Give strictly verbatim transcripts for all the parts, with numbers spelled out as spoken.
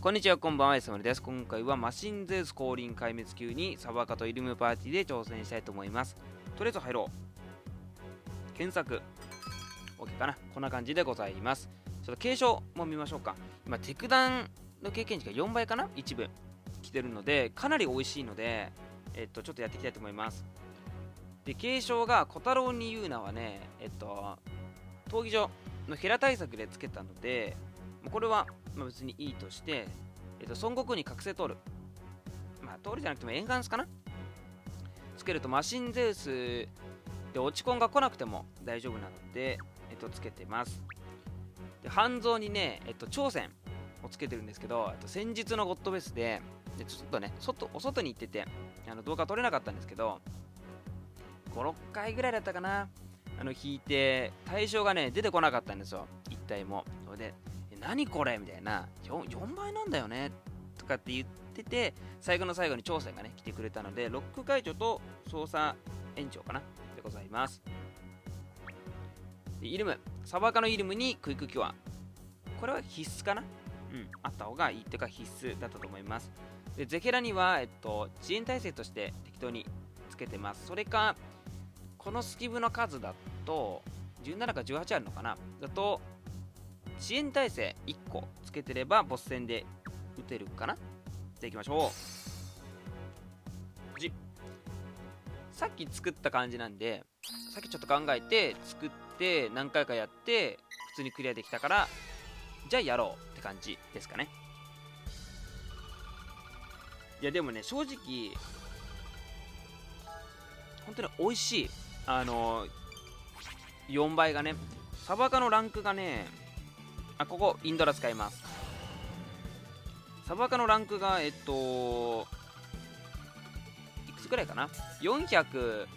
こんにちは、こんばんは、やさまるです。今回はマシンゼウス降臨壊滅級にサバカとイルムパーティーで挑戦したいと思います。とりあえず入ろう。検索。OK かな。こんな感じでございます。ちょっと継承も見ましょうか。今、テクダンの経験値がよんばいかな一部来てるので、かなり美味しいので、えっと、ちょっとやっていきたいと思います。で、継承が小太郎に言うなはね、えっと、闘技場のヘラ対策でつけたので、これは、まあ、別にいいとして、えっと、孫悟空に覚醒通る。まあ、通るじゃなくてもエンハンスかなつけるとマシンゼウスで落ちコンが来なくても大丈夫なので、えっと、つけてます。で、半蔵にね、えっと、挑戦をつけてるんですけど、えっと、先日のゴッドベースで、でちょっとね、外お外に行ってて、あの動画撮れなかったんですけど、ご、ろっかいぐらいだったかなあの、引いて、対象がね、出てこなかったんですよ。一体も。それで何これみたいな 4, 4倍なんだよねとかって言ってて、最後の最後に挑戦がね来てくれたので、ロック解除と操作延長かなでございます。で、イルムサバカのイルムにクイックキュア、これは必須かな、うん、あった方がいいっていうか必須だったと思います。で、ゼケラには、えっと、遅延耐性として適当につけてます。それかこのスキブの数だとじゅうななかじゅうはちあるのかな、だと遅延耐性いっこつけてればボス戦で打てるかな。じゃあいきましょう。じさっき作った感じなんで、さっきちょっと考えて作って何回かやって普通にクリアできたから、じゃあやろうって感じですかね。いやでもね、正直本当に美味しい、あのよんばいがね、サバカのランクがね、あ、ここインドラ使います。サバカのランクがえっといくつくらいかな、よんひゃく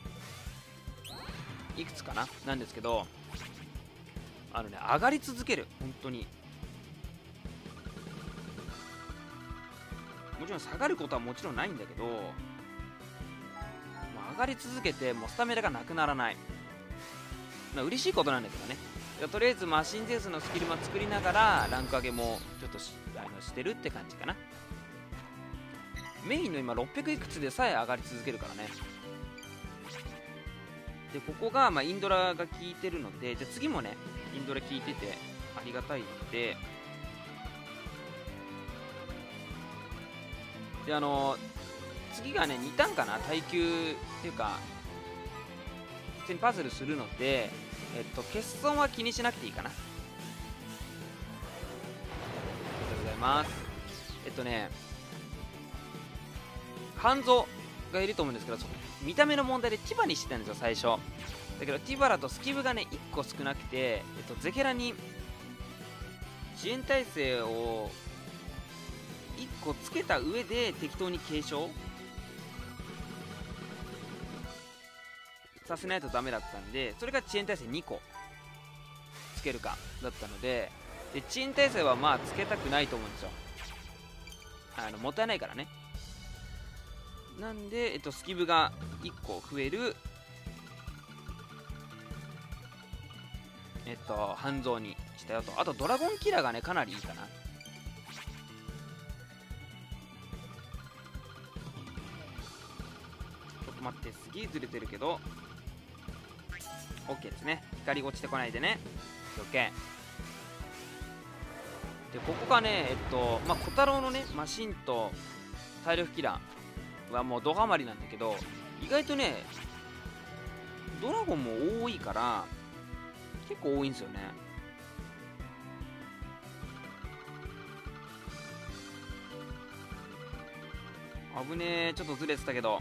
いくつかななんですけど、あのね、上がり続ける。本当にもちろん下がることはもちろんないんだけど、上がり続けてもうスタミナがなくならない、まあ、嬉しいことなんだけどね。とりあえずマシンゼウスのスキルも作りながらランク上げもちょっと し, あのしてるって感じかな。メインの今ろっぴゃくいくつでさえ上がり続けるからね。で、ここが、まあ、インドラが効いてるので、じゃ次もねインドラ効いててありがたいので、であの次がねにターンかな、耐久っていうか普通にパズルするので、えっと、欠損は気にしなくていいかな。ありがとうございます。えっとね、半蔵がいると思うんですけど、見た目の問題でティバにしてたんですよ最初。だけどティバだとスキブがねいっこ少なくて、えっと、ゼケラに遅延耐性をいっこつけた上で適当に継承させないとダメだったんで、それが遅延耐性にこつけるかだったので、で遅延耐性はまあつけたくないと思うんですよ、あのもったいないからね。なんで、えっと、スキブがいっこ増える、えっと半蔵にしたよと。あとドラゴンキラーがねかなりいいかな。ちょっと待って、すげえずれてるけどOK ですね。光落ちてこないでね。OK。で、ここがね、えっと、まあ、小太郎のね、マシンと体力キラーはもうドハマりなんだけど、意外とね、ドラゴンも多いから、結構多いんですよね。危ねえ、ちょっとずれてたけど。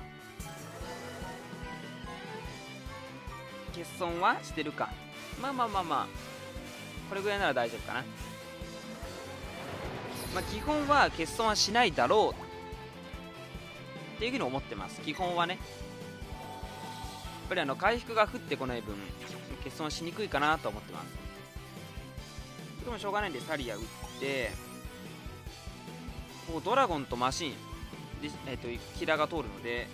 欠損はしてるか、まあまあまあまあこれぐらいなら大丈夫かな。まあ基本は欠損はしないだろうっていうふうに思ってます。基本はね、やっぱりあの回復が降ってこない分欠損しにくいかなと思ってます。それもしょうがないんでサリア打って、ここドラゴンとマシンで、えー、とキラが通るので、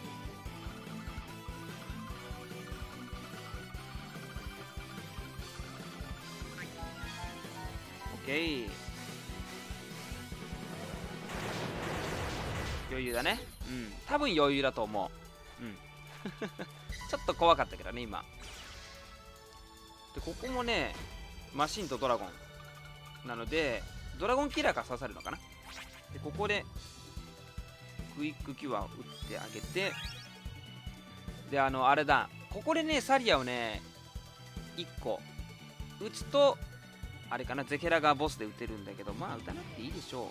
オッケー。余裕だね。うん。多分余裕だと思う。うん。ちょっと怖かったけどね、今。で、ここもね、マシンとドラゴン。なので、ドラゴンキラーが刺さるのかな。で、ここで、クイックキュアを打ってあげて、で、あの、あれだ。ここでね、サリアをね、いっこ打つと、あれかな、ゼケラがボスで打てるんだけど、まあ打たなくていいでしょ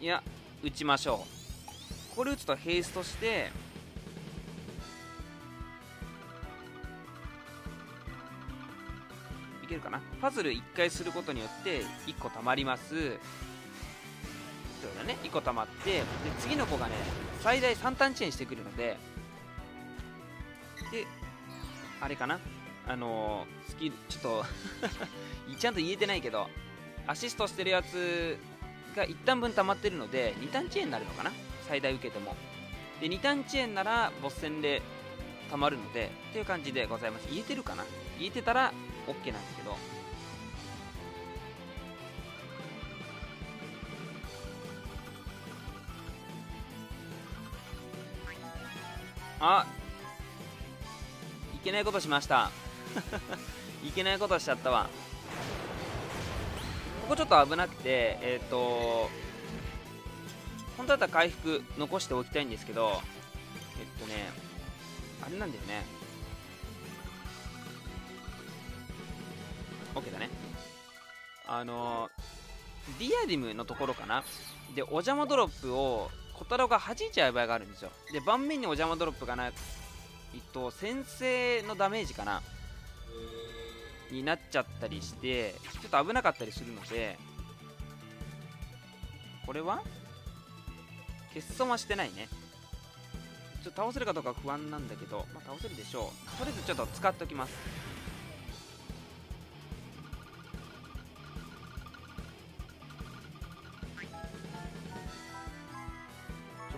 う。いや、打ちましょう。これ打つとヘイストして、いけるかな。パズルいっかいすることによっていっこたまります。そうだね、いっこたまって、で次の子がね、最大さんターン遅延してくるので、で、あれかな。あのー、スキルちょっとちゃんと言えてないけど、アシストしてるやつがいちターン分溜まってるのでにターン遅延になるのかな、最大受けても。でにターン遅延ならボス戦で溜まるのでっていう感じでございます。言えてるかな。言えてたら OK なんですけど、あ、いけないことしましたいけないことしちゃったわ。ここちょっと危なくて、えっと本当だったら回復残しておきたいんですけど、えっとねあれなんだよね。 OK だね。あのディアディムのところかな。でお邪魔ドロップを小太郎が弾いちゃう場合があるんですよ。で盤面にお邪魔ドロップがないと先制のダメージかなになっちゃったりしてちょっと危なかったりするので、これは欠損はしてないね。ちょっと倒せるかどうか不安なんだけど、まあ、倒せるでしょう。とりあえずちょっと使っておきます。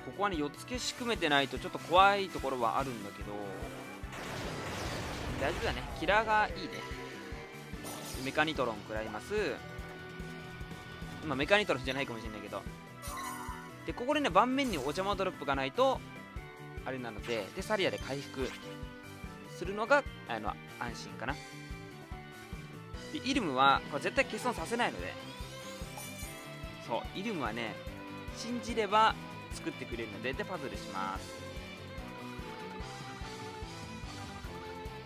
ここはねよっつけし組めてないとちょっと怖いところはあるんだけど、大丈夫だね。キラーがいいね。メカニトロン食らいます。今メカニトロンじゃないかもしれないけど、でここでね盤面にお邪魔ドロップがないとあれなので、でサリアで回復するのがあの安心かな。でイルムはこれ絶対欠損させないので、そうイルムはね信じれば作ってくれるので、でパズルします。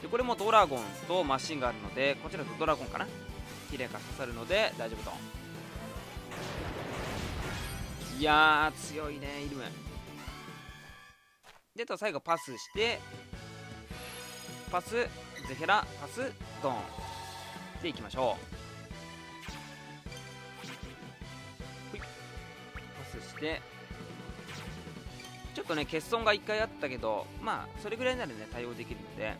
でこれもドラゴンとマシンがあるので、こちらとドラゴンかな、キレイが刺さるので大丈夫と。いやー強いねイルムで。と最後パスして、パスゼヘラパスドンでいきましょう。パスしてちょっとね欠損がいっかいあったけど、まあそれぐらいならね対応できるので、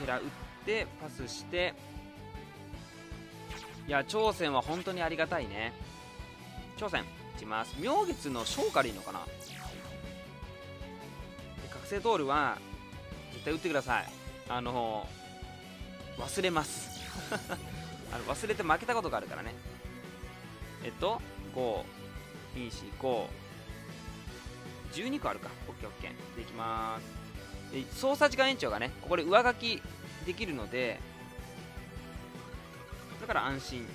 ゼヘラ打ってパスして。いや挑戦は本当にありがたいね。挑戦いきます。明月の昇華でいいのかな。覚醒ドールは絶対打ってください。あのー、忘れますあの忘れて負けたことがあるからね。えっとご に よん ご じゅうにこあるか。 オーケーオーケー でいきます。で操作時間延長がねここで上書きできるので、だから安心。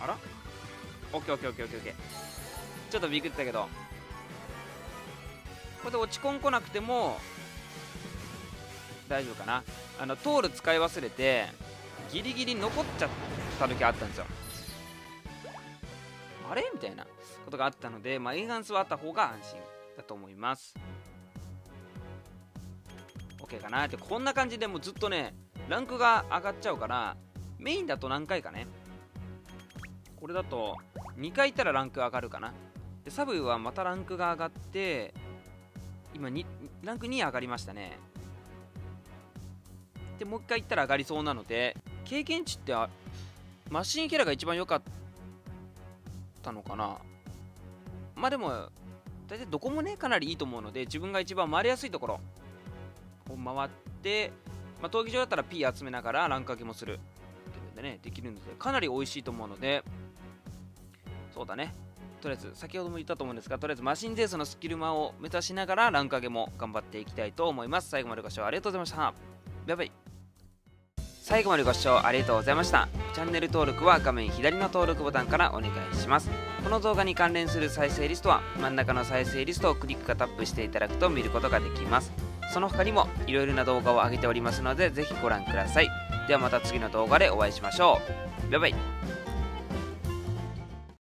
あら オーケーオーケーオーケーオーケー ちょっとビクったけど、これで落ち込んこなくても大丈夫かな。あのトール使い忘れてギリギリ残っちゃった時あったんですよ。あれみたいなことがあったので、まあ、エンハンスはあった方が安心だと思います。 OK かなって。こんな感じでもうずっとねランクが上がっちゃうから、メインだと何回かね、これだとにかいいたらランク上がるかな。でサブはまたランクが上がって今にランクに上がりましたね。でもういっかいいったら上がりそうなので、経験値ってあマシンキャラが一番良かったのかな。まあでも大体どこもねかなりいいと思うので、自分が一番回りやすいところを回って、まあ、闘技場だったら P 集めながらランク上げもするっていうのでねできるので、かなり美味しいと思うので、そうだね。とりあえず先ほども言ったと思うんですが、とりあえずマシンゼースのスキルマを目指しながらランク上げも頑張っていきたいと思います。最後までご視聴ありがとうございました。バイバイ。最後までご視聴ありがとうございました。チャンネル登録は画面左の登録ボタンからお願いします。この動画に関連する再生リストは真ん中の再生リストをクリックかタップしていただくと見ることができます。その他にもいろいろな動画を上げておりますので、ぜひご覧ください。ではまた次の動画でお会いしましょう。バイバイ。